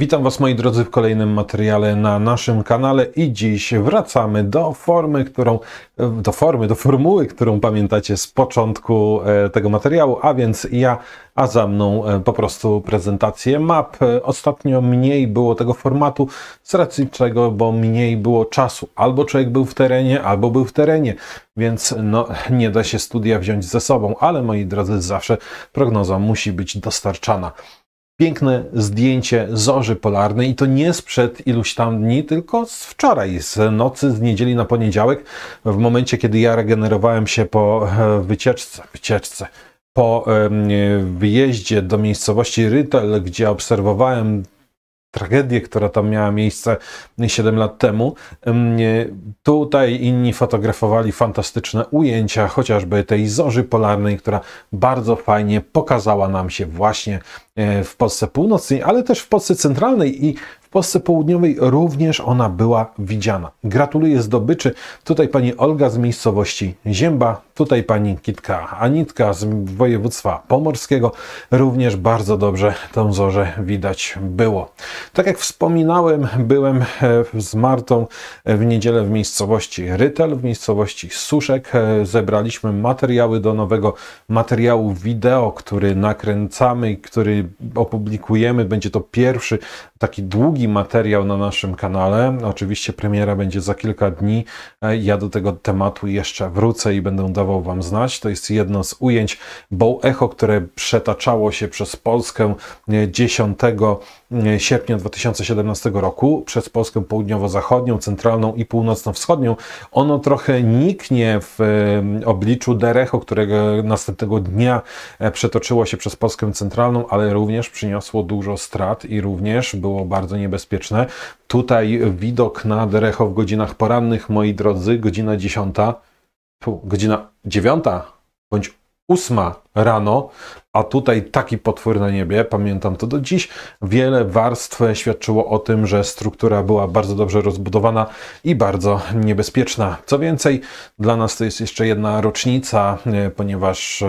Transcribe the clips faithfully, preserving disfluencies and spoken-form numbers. Witam Was, moi drodzy, w kolejnym materiale na naszym kanale i dziś wracamy do formy, którą, do formy, do formuły, którą pamiętacie z początku tego materiału, a więc ja, a za mną po prostu prezentację map. Ostatnio mniej było tego formatu, z racji czego, bo mniej było czasu. Albo człowiek był w terenie, albo był w terenie, więc no, nie da się studia wziąć ze sobą, ale moi drodzy, zawsze prognoza musi być dostarczana. Piękne zdjęcie zorzy polarnej i to nie sprzed iluś tam dni, tylko z wczoraj, z nocy, z niedzieli na poniedziałek, w momencie, kiedy ja regenerowałem się po wycieczce, wycieczce, po wyjeździe do miejscowości Rytel, gdzie obserwowałem tragedię, która tam miała miejsce siedem lat temu. Tutaj inni fotografowali fantastyczne ujęcia, chociażby tej zorzy polarnej, która bardzo fajnie pokazała nam się właśnie w Polsce Północnej, ale też w Polsce Centralnej i w Polsce Południowej również ona była widziana. Gratuluję zdobyczy. Tutaj pani Olga z miejscowości Ziemba, tutaj pani Kitka Anitka z województwa pomorskiego. Również bardzo dobrze tą zorzę widać było. Tak jak wspominałem, byłem z Martą w niedzielę w miejscowości Rytel, w miejscowości Suszek. Zebraliśmy materiały do nowego materiału wideo, który nakręcamy i który opublikujemy. Będzie to pierwszy taki długi materiał na naszym kanale. Oczywiście premiera będzie za kilka dni. Ja do tego tematu jeszcze wrócę i będę dawał Wam znać. To jest jedno z ujęć Bow Echo, które przetaczało się przez Polskę dziesiątego sierpnia dwa tysiące siedemnastego roku, przez Polskę południowo-zachodnią, centralną i północno-wschodnią. Ono trochę niknie w obliczu Derecho, którego następnego dnia przetoczyło się przez Polskę centralną, ale również przyniosło dużo strat i również było bardzo niebezpieczne. Tutaj widok na Derecho w godzinach porannych, moi drodzy, godzina dziesiąta, godzina dziewiąta bądź ósma rano, a tutaj taki potwór na niebie, pamiętam to do dziś. Wiele warstw świadczyło o tym, że struktura była bardzo dobrze rozbudowana i bardzo niebezpieczna. Co więcej, dla nas to jest jeszcze jedna rocznica, ponieważ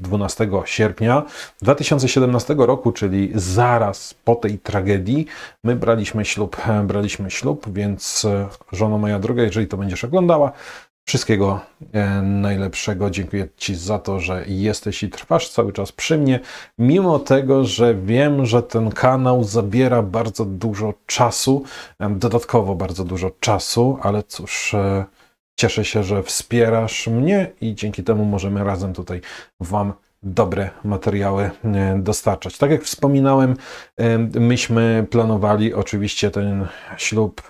dwunastego sierpnia dwa tysiące siedemnastego roku, czyli zaraz po tej tragedii, my braliśmy ślub, braliśmy ślub, więc żono moja droga, jeżeli to będziesz oglądała, wszystkiego najlepszego. Dziękuję Ci za to, że jesteś i trwasz cały czas przy mnie, mimo tego, że wiem, że ten kanał zabiera bardzo dużo czasu, dodatkowo bardzo dużo czasu, ale cóż, cieszę się, że wspierasz mnie i dzięki temu możemy razem tutaj Wam dobre materiały dostarczać. Tak jak wspominałem, myśmy planowali oczywiście ten ślub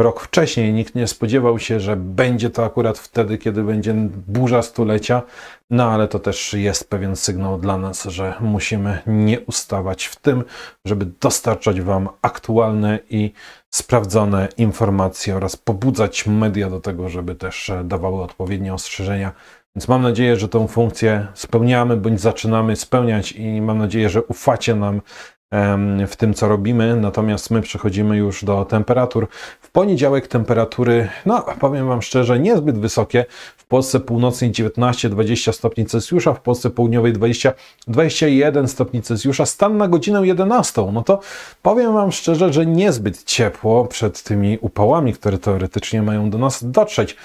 rok wcześniej. Nikt nie spodziewał się, że będzie to akurat wtedy, kiedy będzie burza stulecia, no ale to też jest pewien sygnał dla nas, że musimy nie ustawać w tym, żeby dostarczać Wam aktualne i sprawdzone informacje oraz pobudzać media do tego, żeby też dawały odpowiednie ostrzeżenia. Więc mam nadzieję, że tą funkcję spełniamy bądź zaczynamy spełniać i mam nadzieję, że ufacie nam w tym, co robimy. Natomiast my przechodzimy już do temperatur. W poniedziałek temperatury, no powiem Wam szczerze, niezbyt wysokie. W Polsce Północnej dziewiętnaście dwadzieścia stopni Celsjusza, w Polsce Południowej dwadzieścia dwadzieścia jeden stopni Celsjusza, stan na godzinę jedenastą. No to powiem Wam szczerze, że niezbyt ciepło przed tymi upałami, które teoretycznie mają do nas dotrzeć.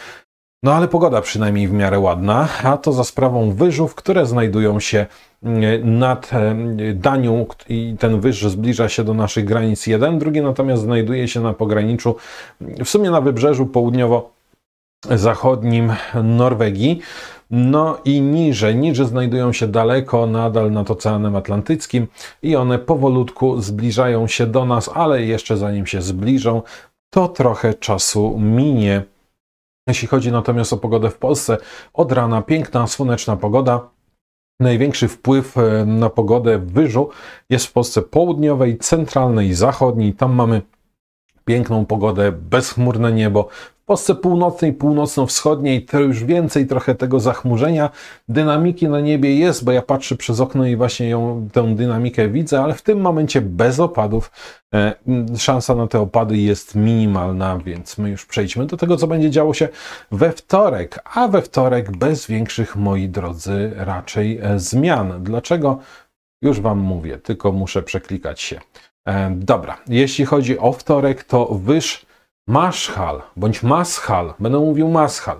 No ale pogoda przynajmniej w miarę ładna, a to za sprawą wyżów, które znajdują się nad Danią i ten wyż zbliża się do naszych granic jeden, drugi natomiast znajduje się na pograniczu, w sumie na wybrzeżu południowo-zachodnim Norwegii. No i niże, niże znajdują się daleko nadal nad Oceanem Atlantyckim i one powolutku zbliżają się do nas, ale jeszcze zanim się zbliżą, to trochę czasu minie. Jeśli chodzi natomiast o pogodę w Polsce, od rana piękna, słoneczna pogoda. Największy wpływ na pogodę w wyżu jest w Polsce południowej, centralnej, zachodniej. Tam mamy piękną pogodę, bezchmurne niebo. W Polsce północnej, północno-wschodniej to już więcej trochę tego zachmurzenia. Dynamiki na niebie jest, bo ja patrzę przez okno i właśnie ją, tę dynamikę widzę, ale w tym momencie bez opadów. E, szansa na te opady jest minimalna, więc my już przejdźmy do tego, co będzie działo się we wtorek. A we wtorek bez większych, moi drodzy, raczej zmian. Dlaczego? Już Wam mówię, tylko muszę przeklikać się. E, dobra, jeśli chodzi o wtorek, to wyż Marschall bądź Maschal, będę mówił Maschal,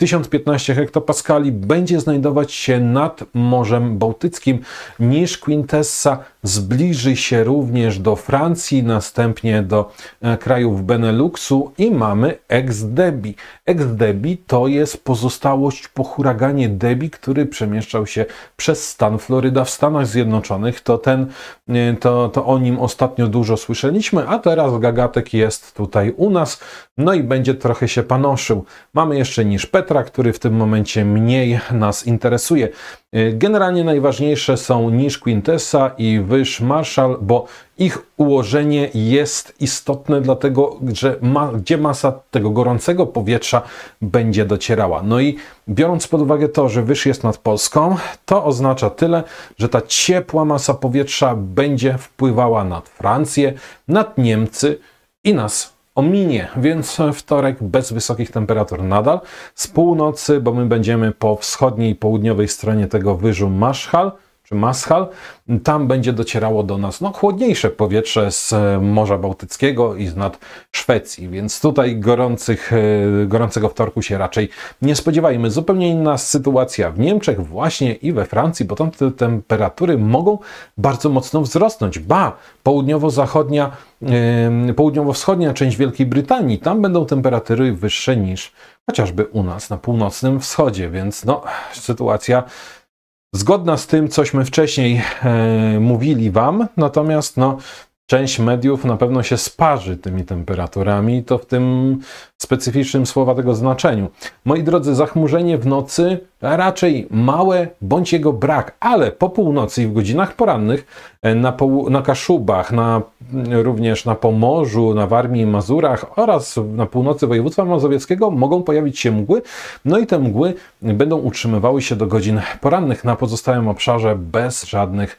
tysiąc piętnaście hektopaskali będzie znajdować się nad Morzem Bałtyckim, niż Quintessa zbliży się również do Francji, następnie do krajów Beneluxu i mamy ex-Debi. Ex-Debi to jest pozostałość po huraganie Debi, który przemieszczał się przez stan Floryda w Stanach Zjednoczonych. To, ten, to, to o nim ostatnio dużo słyszeliśmy, a teraz gagatek jest tutaj u nas, no i będzie trochę się panoszył. Mamy jeszcze niż Petra, który w tym momencie mniej nas interesuje. Generalnie najważniejsze są niż Quintessa i wyż Marschall, bo ich ułożenie jest istotne, dlatego że ma, gdzie masa tego gorącego powietrza będzie docierała. No i biorąc pod uwagę to, że wyż jest nad Polską, to oznacza tyle, że ta ciepła masa powietrza będzie wpływała nad Francję, nad Niemcy i nas ominie, więc wtorek bez wysokich temperatur nadal. Z północy, bo my będziemy po wschodniej i południowej stronie tego wyżu Marschall, czy Maschal, tam będzie docierało do nas no, chłodniejsze powietrze z Morza Bałtyckiego i z nad Szwecji, więc tutaj gorących, gorącego wtorku się raczej nie spodziewajmy. Zupełnie inna sytuacja w Niemczech właśnie i we Francji, bo tam te temperatury mogą bardzo mocno wzrosnąć. Ba, południowo-zachodnia, yy, południowo-wschodnia część Wielkiej Brytanii, tam będą temperatury wyższe niż chociażby u nas na północnym wschodzie, więc no, sytuacja zgodna z tym, cośmy wcześniej e, mówili Wam, natomiast no, część mediów na pewno się sparzy tymi temperaturami, to w tym specyficznym słowa tego znaczeniu. Moi drodzy, zachmurzenie w nocy raczej małe bądź jego brak, ale po północy i w godzinach porannych na, po, na Kaszubach, na, również na Pomorzu, na Warmii i Mazurach oraz na północy województwa mazowieckiego mogą pojawić się mgły, no i te mgły będą utrzymywały się do godzin porannych na pozostałym obszarze bez żadnych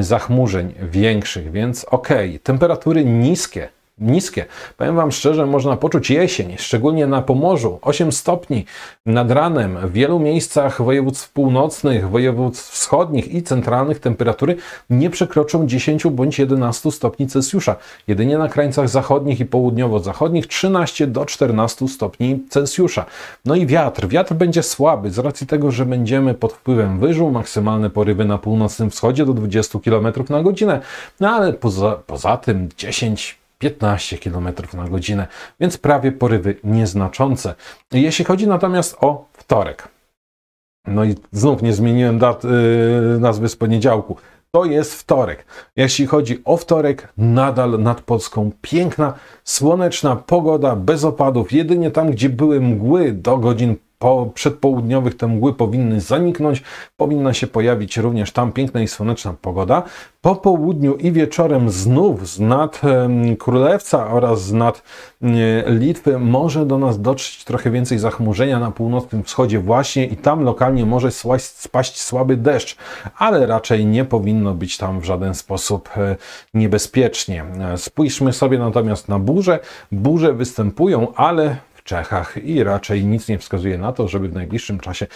zachmurzeń większych, więc ok, temperatury niskie, niskie. Powiem Wam szczerze, można poczuć jesień, szczególnie na Pomorzu, osiem stopni nad ranem. W wielu miejscach województw północnych, województw wschodnich i centralnych temperatury nie przekroczą dziesięciu bądź jedenastu stopni Celsjusza. Jedynie na krańcach zachodnich i południowo-zachodnich trzynaście do czternastu stopni Celsjusza. No i wiatr. Wiatr będzie słaby z racji tego, że będziemy pod wpływem wyżu, maksymalne porywy na północnym wschodzie do dwudziestu kilometrów na godzinę, no ale poza, poza tym dziesięć piętnaście kilometrów na godzinę, więc prawie porywy nieznaczące. Jeśli chodzi natomiast o wtorek, no i znów nie zmieniłem dat, yy, nazwy z poniedziałku, to jest wtorek. Jeśli chodzi o wtorek, nadal nad Polską piękna, słoneczna pogoda, bez opadów, jedynie tam, gdzie były mgły do godzin Po przedpołudniowych te mgły powinny zaniknąć, powinna się pojawić również tam piękna i słoneczna pogoda. Po południu i wieczorem znów z nad e, Królewca oraz z nad e, Litwy może do nas dotrzeć trochę więcej zachmurzenia na północnym wschodzie właśnie i tam lokalnie może słaść, spaść słaby deszcz, ale raczej nie powinno być tam w żaden sposób e, niebezpiecznie. E, spójrzmy sobie natomiast na burze. Burze występują, ale Czechach i raczej nic nie wskazuje na to, żeby w najbliższym czasie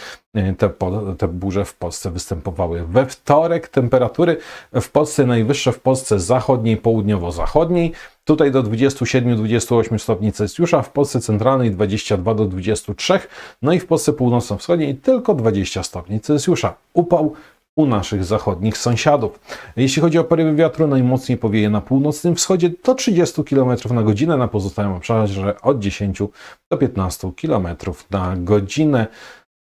te, te burze w Polsce występowały. We wtorek temperatury w Polsce najwyższe w Polsce zachodniej, południowo-zachodniej. Tutaj do dwudziestu siedmiu do dwudziestu ośmiu stopni Celsjusza, w Polsce centralnej dwadzieścia dwa do dwudziestu trzech, no i w Polsce północno-wschodniej tylko dwadzieścia stopni Celsjusza. Upał u naszych zachodnich sąsiadów. Jeśli chodzi o porywy wiatru, najmocniej powieje na północnym wschodzie do trzydziestu kilometrów na godzinę, na pozostałym obszarze od dziesięciu do piętnastu kilometrów na godzinę.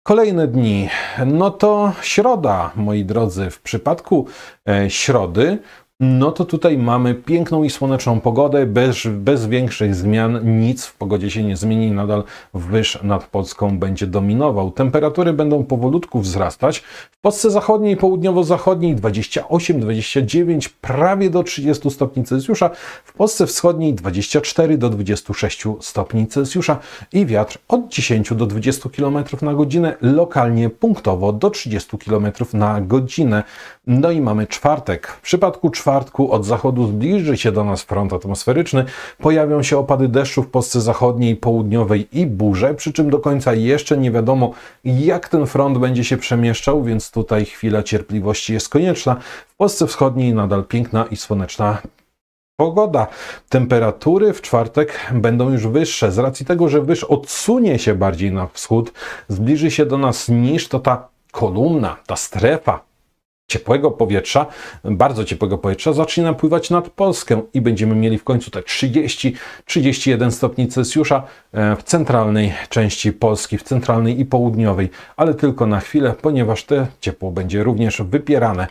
Kolejne dni, no to środa, moi drodzy, w przypadku e, środy, no to tutaj mamy piękną i słoneczną pogodę, bez, bez większych zmian, nic w pogodzie się nie zmieni, nadal wyż nad Polską będzie dominował. Temperatury będą powolutku wzrastać. W Polsce zachodniej, południowo-zachodniej dwadzieścia osiem do dwudziestu dziewięciu, prawie do trzydziestu stopni Celsjusza, w Polsce wschodniej dwadzieścia cztery do dwudziestu sześciu stopni Celsjusza i wiatr od dziesięciu do dwudziestu kilometrów na godzinę, lokalnie punktowo do trzydziestu kilometrów na godzinę. No i mamy czwartek. W przypadku czwartego czwartku od zachodu zbliży się do nas front atmosferyczny. Pojawią się opady deszczu w Polsce zachodniej, południowej i burze, przy czym do końca jeszcze nie wiadomo, jak ten front będzie się przemieszczał, więc tutaj chwila cierpliwości jest konieczna. W Polsce wschodniej nadal piękna i słoneczna pogoda. Temperatury w czwartek będą już wyższe. Z racji tego, że wyż odsunie się bardziej na wschód, zbliży się do nas niż to ta kolumna, ta strefa ciepłego powietrza, bardzo ciepłego powietrza, zacznie napływać nad Polskę i będziemy mieli w końcu te trzydzieści do trzydziestu jeden stopni Celsjusza w centralnej części Polski, w centralnej i południowej, ale tylko na chwilę, ponieważ te ciepło będzie również wypierane.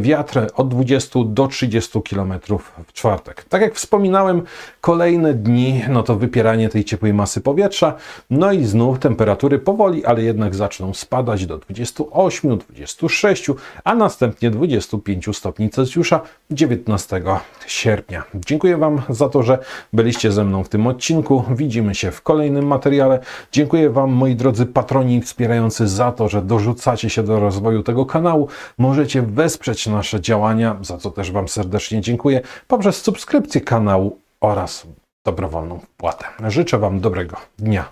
Wiatr od dwudziestu do trzydziestu kilometrów w czwartek. Tak jak wspominałem, kolejne dni, no to wypieranie tej ciepłej masy powietrza, no i znów temperatury powoli, ale jednak zaczną spadać do dwudziestu ośmiu, dwudziestu sześciu, a na następnie dwudziestu pięciu stopni Celsjusza dziewiętnastego sierpnia. Dziękuję Wam za to, że byliście ze mną w tym odcinku. Widzimy się w kolejnym materiale. Dziękuję Wam, moi drodzy patroni wspierający, za to, że dorzucacie się do rozwoju tego kanału. Możecie wesprzeć nasze działania, za co też Wam serdecznie dziękuję, poprzez subskrypcję kanału oraz dobrowolną wpłatę. Życzę Wam dobrego dnia.